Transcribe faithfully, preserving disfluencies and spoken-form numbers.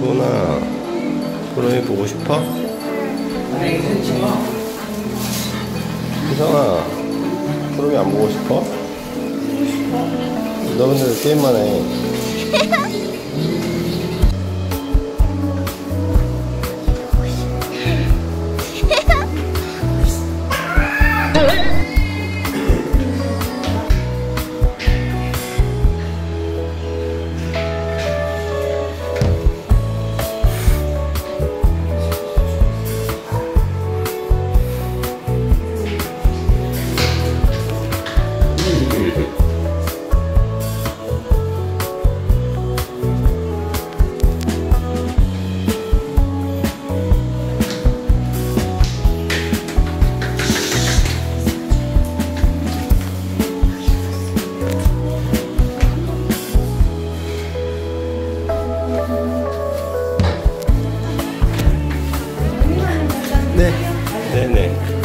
소나, 푸름이 보고 싶어? 희성아, 푸름이 안 보고 싶어? 너 근데 왜 게임만 해? 네네네.